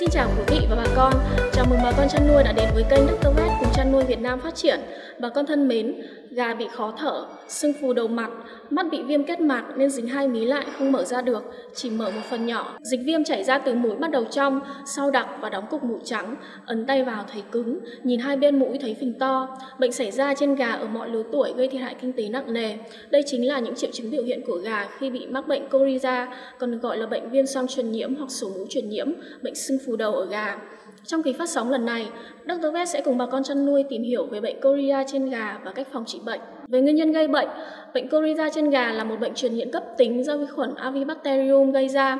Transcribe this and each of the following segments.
Xin chào quý vị và bà con, chào mừng bà con chăn nuôi đã đến với kênh Đức Tơ Vét cùng chăn nuôi Việt Nam phát triển. Bà con thân mến, gà bị khó thở, sưng phù đầu mặt, mắt bị viêm kết mạc nên dính hai mí lại không mở ra được, chỉ mở một phần nhỏ. Dịch viêm chảy ra từ mũi bắt đầu trong, sau đặc và đóng cục mũi trắng, ấn tay vào thấy cứng, nhìn hai bên mũi thấy phình to. Bệnh xảy ra trên gà ở mọi lứa tuổi gây thiệt hại kinh tế nặng nề. Đây chính là những triệu chứng biểu hiện của gà khi bị mắc bệnh Coryza, còn gọi là bệnh viêm xoang truyền nhiễm hoặc sổ mũ truyền nhiễm, bệnh sưng phù đầu ở gà. Trong kỳ phát sóng lần này, Dr. Vet sẽ cùng bà con chăn nuôi tìm hiểu về bệnh Coryza trên gà và cách phòng trị bệnh. Về nguyên nhân gây bệnh, bệnh Coryza trên gà là một bệnh truyền nhiễm cấp tính do vi khuẩn Avibacterium gây ra.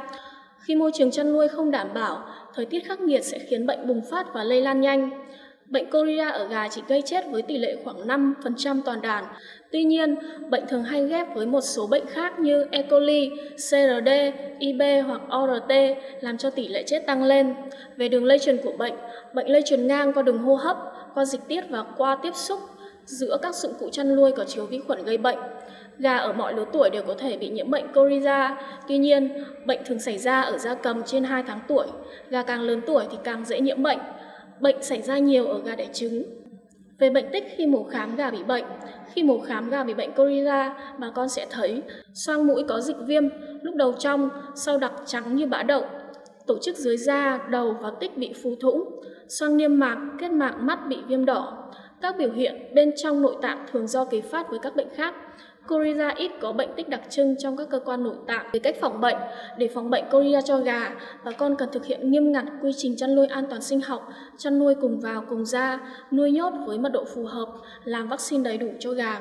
Khi môi trường chăn nuôi không đảm bảo, thời tiết khắc nghiệt sẽ khiến bệnh bùng phát và lây lan nhanh. Bệnh Coryza ở gà chỉ gây chết với tỷ lệ khoảng 5% toàn đàn. Tuy nhiên, bệnh thường hay ghép với một số bệnh khác như E.coli, CRD, IB hoặc ORT làm cho tỷ lệ chết tăng lên. Về đường lây truyền của bệnh lây truyền ngang qua đường hô hấp, qua dịch tiết và qua tiếp xúc giữa các dụng cụ chăn nuôi có chứa vi khuẩn gây bệnh. Gà ở mọi lứa tuổi đều có thể bị nhiễm bệnh Coryza. Tuy nhiên, bệnh thường xảy ra ở gia cầm trên 2 tháng tuổi. Gà càng lớn tuổi thì càng dễ nhiễm bệnh. Bệnh xảy ra nhiều ở gà đẻ trứng. Về bệnh tích khi mổ khám gà bị bệnh, khi mổ khám gà bị bệnh Coryza, bà con sẽ thấy xoang mũi có dịch viêm, lúc đầu trong, sau đặc trắng như bã đậu, tổ chức dưới da, đầu và tích bị phù thủng, xoang niêm mạc, kết mạc mắt bị viêm đỏ. Các biểu hiện bên trong nội tạng thường do kề phát với các bệnh khác. Coryza ít có bệnh tích đặc trưng trong các cơ quan nội tạng. Về cách phòng bệnh, để phòng bệnh Coryza cho gà, bà con cần thực hiện nghiêm ngặt quy trình chăn nuôi an toàn sinh học, chăn nuôi cùng vào cùng ra, nuôi nhốt với mật độ phù hợp, làm vaccine đầy đủ cho gà.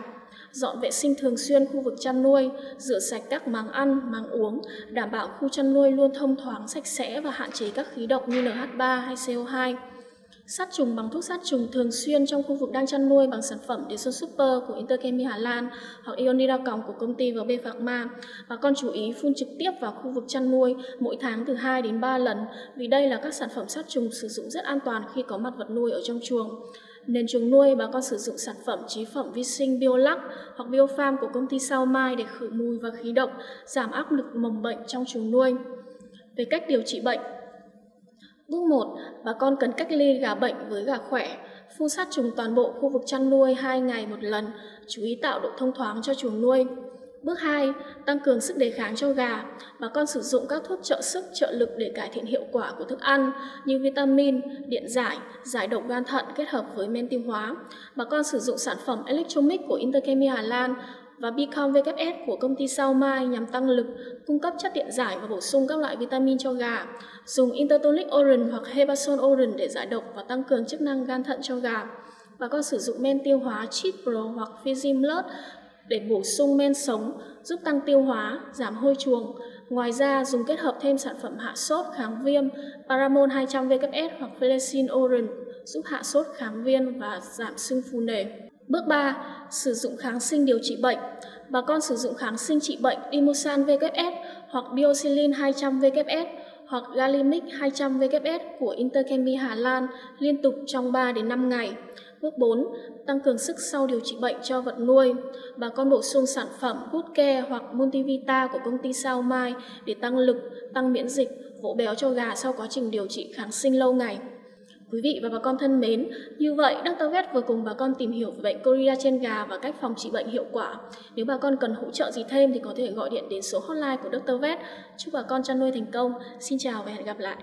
Dọn vệ sinh thường xuyên khu vực chăn nuôi, rửa sạch các màng ăn, màng uống, đảm bảo khu chăn nuôi luôn thông thoáng, sạch sẽ và hạn chế các khí độc như NH3 hay CO2. Sát trùng bằng thuốc sát trùng thường xuyên trong khu vực đang chăn nuôi bằng sản phẩm Desusuper Super của Interchemie Hà Lan hoặc Ionidacom của công ty Vobepharma. Bà con chú ý phun trực tiếp vào khu vực chăn nuôi mỗi tháng từ 2 đến 3 lần vì đây là các sản phẩm sát trùng sử dụng rất an toàn khi có mặt vật nuôi ở trong chuồng. Nền chuồng nuôi bà con sử dụng sản phẩm chế phẩm vi sinh Biolac hoặc Biofarm của công ty Sao Mai để khử mùi và khí độc, giảm áp lực mầm bệnh trong chuồng nuôi. Về cách điều trị bệnh, bước 1, bà con cần cách ly gà bệnh với gà khỏe, phun sát trùng toàn bộ khu vực chăn nuôi 2 ngày một lần, chú ý tạo độ thông thoáng cho chuồng nuôi. Bước 2, tăng cường sức đề kháng cho gà. Bà con sử dụng các thuốc trợ sức, trợ lực để cải thiện hiệu quả của thức ăn như vitamin, điện giải, giải độc gan thận kết hợp với men tiêu hóa. Bà con sử dụng sản phẩm Electromix của Interchemie Hà Lan và Bicom VFS của công ty Sao Mai nhằm tăng lực, cung cấp chất điện giải và bổ sung các loại vitamin cho gà. Dùng Intertolic Oran hoặc Hepason Oran để giải độc và tăng cường chức năng gan thận cho gà. Bà con sử dụng men tiêu hóa Chitpro hoặc Phhyzymlert để bổ sung men sống, giúp tăng tiêu hóa, giảm hôi chuồng. Ngoài ra, dùng kết hợp thêm sản phẩm hạ sốt kháng viêm Paramon 200 VFS hoặc Phylesine Oran giúp hạ sốt kháng viêm và giảm sưng phù nề. Bước 3, sử dụng kháng sinh điều trị bệnh. Bà con sử dụng kháng sinh trị bệnh Amosan VFS hoặc Biosilin 200 VFS hoặc Galimix 200 VFS của Interchemie Hà Lan liên tục trong 3 đến 5 ngày. Bước 4, tăng cường sức sau điều trị bệnh cho vật nuôi. Bà con bổ sung sản phẩm Gutke hoặc Multivita của công ty Sao Mai để tăng lực, tăng miễn dịch, vỗ béo cho gà sau quá trình điều trị kháng sinh lâu ngày. Quý vị và bà con thân mến, như vậy Dr. Vet vừa cùng bà con tìm hiểu về bệnh Coryza trên gà và cách phòng trị bệnh hiệu quả. Nếu bà con cần hỗ trợ gì thêm thì có thể gọi điện đến số hotline của Dr. Vet. Chúc bà con chăn nuôi thành công. Xin chào và hẹn gặp lại.